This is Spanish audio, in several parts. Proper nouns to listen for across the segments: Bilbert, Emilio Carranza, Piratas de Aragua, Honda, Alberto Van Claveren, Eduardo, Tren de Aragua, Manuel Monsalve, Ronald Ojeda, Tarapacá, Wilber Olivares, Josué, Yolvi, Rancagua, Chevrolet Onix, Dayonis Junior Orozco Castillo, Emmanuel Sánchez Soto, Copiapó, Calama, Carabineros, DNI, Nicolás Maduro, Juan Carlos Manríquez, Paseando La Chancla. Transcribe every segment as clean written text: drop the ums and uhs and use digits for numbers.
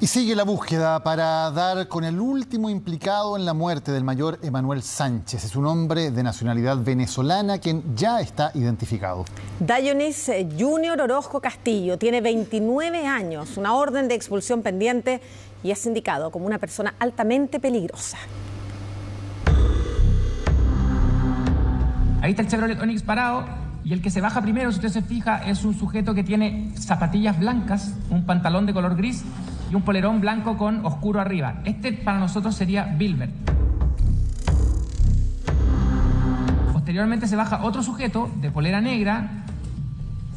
Y sigue la búsqueda para dar con el último implicado en la muerte del mayor Emmanuel Sánchez. Es un hombre de nacionalidad venezolana quien ya está identificado. Dayonis Junior Orozco Castillo tiene 29 años, una orden de expulsión pendiente y es indicado como una persona altamente peligrosa. Ahí está el Chevrolet Onix parado y el que se baja primero, si usted se fija, es un sujeto que tiene zapatillas blancas, un pantalón de color gris y un polerón blanco con oscuro arriba. Este para nosotros sería Bilbert. Posteriormente se baja otro sujeto de polera negra,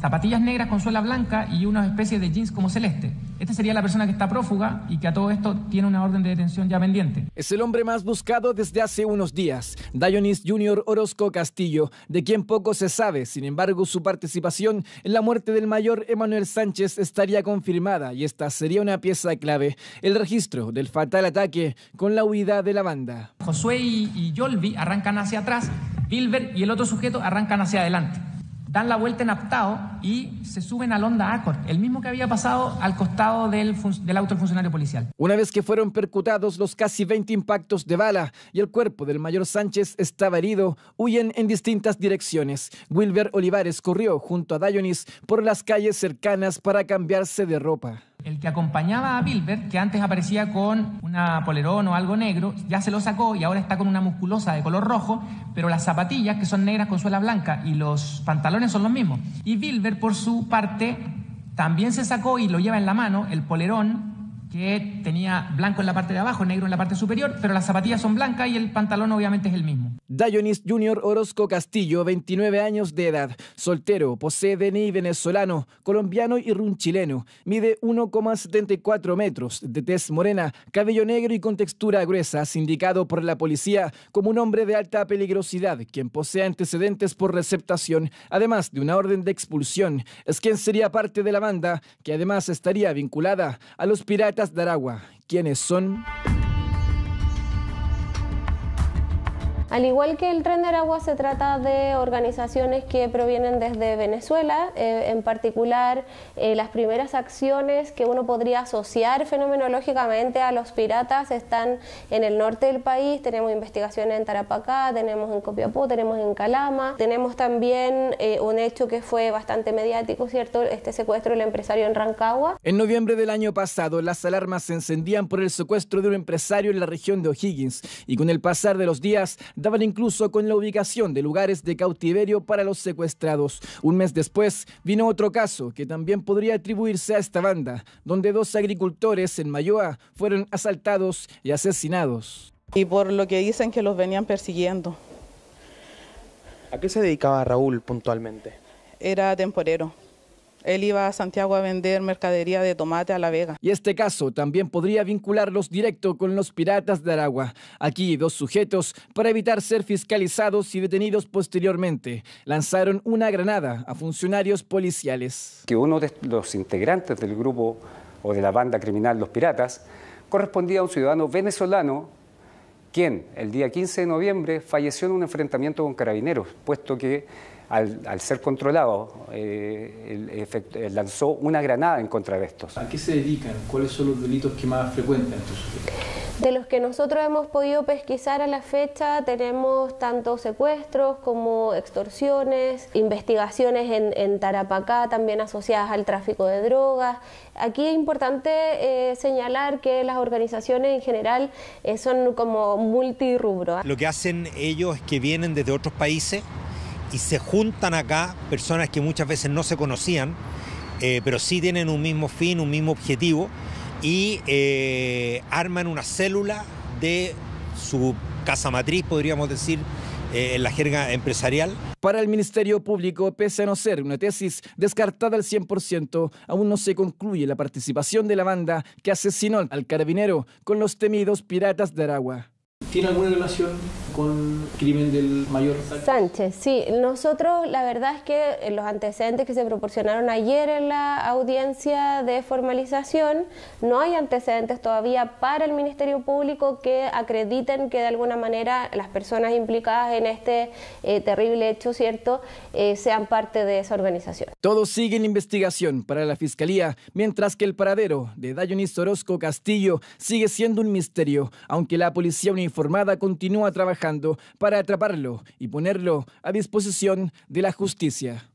zapatillas negras con suela blanca y una especie de jeans como celeste. Esta sería la persona que está prófuga y que a todo esto tiene una orden de detención ya pendiente. Es el hombre más buscado desde hace unos días, Dayonis Junior Orozco Castillo, de quien poco se sabe. Sin embargo, su participación en la muerte del mayor Emmanuel Sánchez estaría confirmada y esta sería una pieza clave: el registro del fatal ataque con la huida de la banda. Josué y Yolvi arrancan hacia atrás, Wilber y el otro sujeto arrancan hacia adelante. Dan la vuelta en Aptao y se suben al Honda Accord, el mismo que había pasado al costado del auto del funcionario policial. Una vez que fueron percutados los casi 20 impactos de bala y el cuerpo del mayor Sánchez estaba herido, huyen en distintas direcciones. Wilber Olivares corrió junto a Dayonis por las calles cercanas para cambiarse de ropa. El que acompañaba a Bilbert, que antes aparecía con una polerón o algo negro, ya se lo sacó y ahora está con una musculosa de color rojo, pero las zapatillas, que son negras con suela blanca, y los pantalones son los mismos. Y Bilbert, por su parte, también se sacó y lo lleva en la mano el polerón, que tenía blanco en la parte de abajo, negro en la parte superior, pero las zapatillas son blancas y el pantalón obviamente es el mismo. Dayonis Junior Orozco Castillo, 29 años de edad, soltero, posee DNI venezolano, colombiano y chileno. Mide 1,74 metros, de tez morena, cabello negro y con textura gruesa, sindicado por la policía como un hombre de alta peligrosidad, quien posee antecedentes por receptación, además de una orden de expulsión. Es quien sería parte de la banda, que además estaría vinculada a los Piratas de Aragua, quienes son... Al igual que el Tren de Aragua, se trata de organizaciones que provienen desde Venezuela. En particular, las primeras acciones que uno podría asociar fenomenológicamente a los piratas están en el norte del país. Tenemos investigaciones en Tarapacá, tenemos en Copiapó, tenemos en Calama. Tenemos también un hecho que fue bastante mediático, ¿cierto? Este secuestro del empresario en Rancagua. En noviembre del año pasado, las alarmas se encendían por el secuestro de un empresario en la región de O'Higgins y con el pasar de los días daban incluso con la ubicación de lugares de cautiverio para los secuestrados. Un mes después vino otro caso que también podría atribuirse a esta banda, donde dos agricultores en Mayoa fueron asaltados y asesinados. Y por lo que dicen que los venían persiguiendo. ¿A qué se dedicaba Raúl puntualmente? Era temporero. Él iba a Santiago a vender mercadería de tomate a La Vega. Y este caso también podría vincularlos directo con los Piratas de Aragua. Aquí dos sujetos, para evitar ser fiscalizados y detenidos posteriormente, lanzaron una granada a funcionarios policiales. Que uno de los integrantes del grupo o de la banda criminal Los Piratas correspondía a un ciudadano venezolano, quien el día 15 de noviembre falleció en un enfrentamiento con carabineros, puesto que al ser controlado, lanzó una granada en contra de estos. ¿A qué se dedican? ¿Cuáles son los delitos que más frecuentan estos sujetos? De los que nosotros hemos podido pesquisar a la fecha, tenemos tanto secuestros como extorsiones, investigaciones en Tarapacá también asociadas al tráfico de drogas. Aquí es importante señalar que las organizaciones en general son como multirrubro. Lo que hacen ellos es que vienen desde otros países y se juntan acá personas que muchas veces no se conocían, pero sí tienen un mismo fin, un mismo objetivo, y arman una célula de su casa matriz, podríamos decir, en la jerga empresarial. Para el Ministerio Público, pese a no ser una tesis descartada al 100%, aún no se concluye la participación de la banda que asesinó al carabinero con los temidos Piratas de Aragua. ¿Tiene alguna relación con crimen del mayor Sánchez. Sí, nosotros la verdad es que los antecedentes que se proporcionaron ayer en la audiencia de formalización, no hay antecedentes todavía para el Ministerio Público que acrediten que de alguna manera las personas implicadas en este terrible hecho, ¿cierto?, sean parte de esa organización. Todo sigue en investigación para la Fiscalía, mientras que el paradero de Dayonis Orozco Castillo sigue siendo un misterio, aunque la policía uniformada continúa trabajando para atraparlo y ponerlo a disposición de la justicia.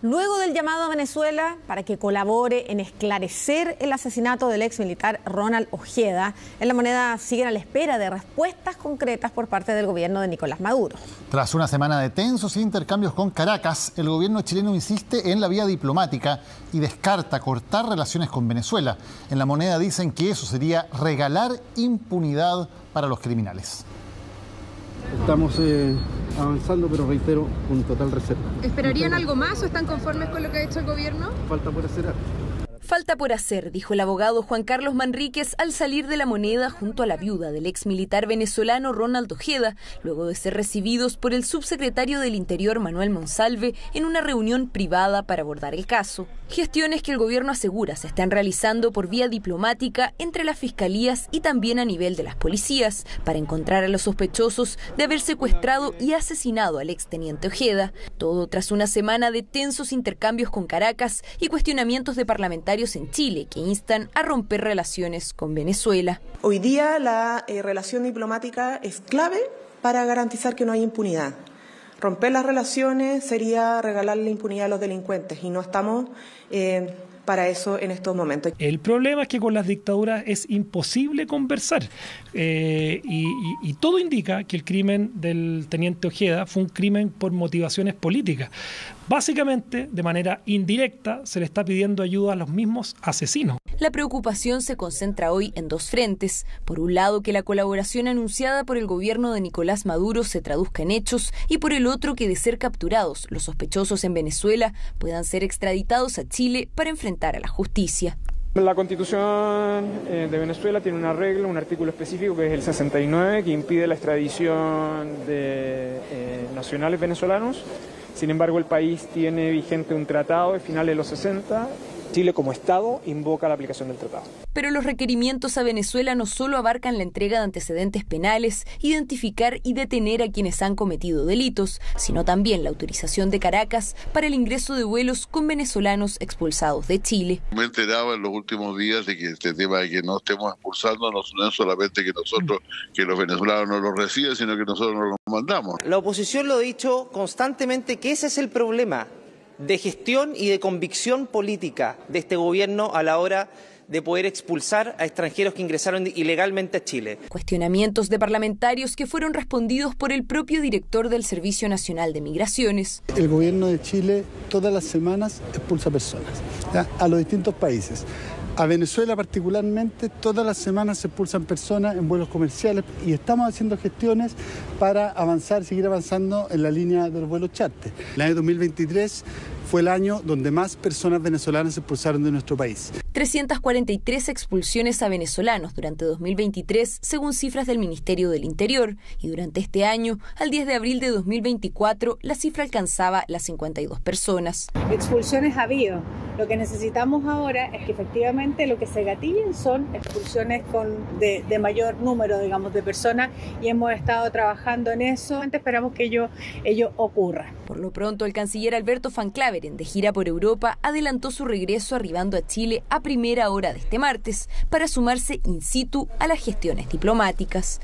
Luego del llamado a Venezuela para que colabore en esclarecer el asesinato del ex militar Ronald Ojeda, en La Moneda siguen a la espera de respuestas concretas por parte del gobierno de Nicolás Maduro. Tras una semana de tensos intercambios con Caracas, el gobierno chileno insiste en la vía diplomática y descarta cortar relaciones con Venezuela. En La Moneda dicen que eso sería regalar impunidad para los criminales. Estamos avanzando, pero reitero, con total reserva. ¿Esperarían algo más o están conformes con lo que ha hecho el gobierno? Falta por hacer algo. Falta por hacer, dijo el abogado Juan Carlos Manríquez al salir de La Moneda junto a la viuda del ex militar venezolano Ronald Ojeda, luego de ser recibidos por el subsecretario del Interior Manuel Monsalve en una reunión privada para abordar el caso. Gestiones que el gobierno asegura se están realizando por vía diplomática entre las fiscalías y también a nivel de las policías para encontrar a los sospechosos de haber secuestrado y asesinado al exteniente Ojeda. Todo tras una semana de tensos intercambios con Caracas y cuestionamientos de parlamentarios en Chile que instan a romper relaciones con Venezuela. Hoy día la relación diplomática es clave para garantizar que no hay impunidad. Romper las relaciones sería regalarle impunidad a los delincuentes y no estamos para eso en estos momentos. El problema es que con las dictaduras es imposible conversar y todo indica que el crimen del teniente Ojeda fue un crimen por motivaciones políticas. Básicamente, de manera indirecta, se le está pidiendo ayuda a los mismos asesinos. La preocupación se concentra hoy en dos frentes. Por un lado, que la colaboración anunciada por el gobierno de Nicolás Maduro se traduzca en hechos y por el otro, que de ser capturados los sospechosos en Venezuela puedan ser extraditados a Chile para enfrentar a la justicia. La Constitución de Venezuela tiene una regla, un artículo específico que es el 69, que impide la extradición de nacionales venezolanos. Sin embargo, el país tiene vigente un tratado de finales de los 60. Chile como Estado invoca la aplicación del tratado. Pero los requerimientos a Venezuela no solo abarcan la entrega de antecedentes penales, identificar y detener a quienes han cometido delitos, sino también la autorización de Caracas para el ingreso de vuelos con venezolanos expulsados de Chile. Me enteraba en los últimos días de que este tema de que no estemos expulsando no es solamente que nosotros, que los venezolanos no los reciben, sino que nosotros no los mandamos. La oposición lo ha dicho constantemente que ese es el problema de gestión y de convicción política de este gobierno a la hora de poder expulsar a extranjeros que ingresaron ilegalmente a Chile. Cuestionamientos de parlamentarios que fueron respondidos por el propio director del Servicio Nacional de Migraciones. El gobierno de Chile todas las semanas expulsa personas, ¿ya?, a los distintos países. A Venezuela particularmente, todas las semanas se expulsan personas en vuelos comerciales y estamos haciendo gestiones para avanzar, seguir avanzando en la línea del vuelo charter. El año 2023 fue el año donde más personas venezolanas se expulsaron de nuestro país. 343 expulsiones a venezolanos durante 2023, según cifras del Ministerio del Interior, y durante este año, al 10 de abril de 2024, la cifra alcanzaba las 52 personas. Expulsiones ha habido. Lo que necesitamos ahora es que efectivamente lo que se gatillen son expulsiones de mayor número, digamos, de personas, y hemos estado trabajando en eso. Esperamos que ello ocurra. Por lo pronto, el canciller Alberto Van Claveren, de gira por Europa, adelantó su regreso arribando a Chile a primera hora de este martes para sumarse in situ a las gestiones diplomáticas.